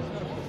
Gracias.